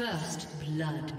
First blood.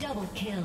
Double kill.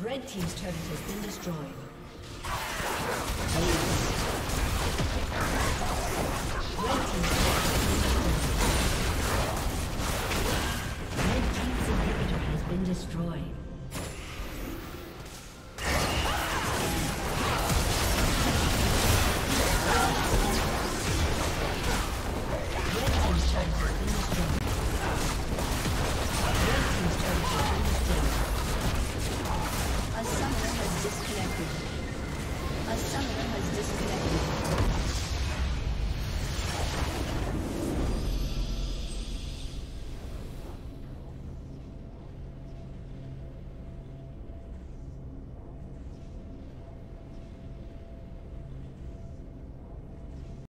Red team's turret has been destroyed.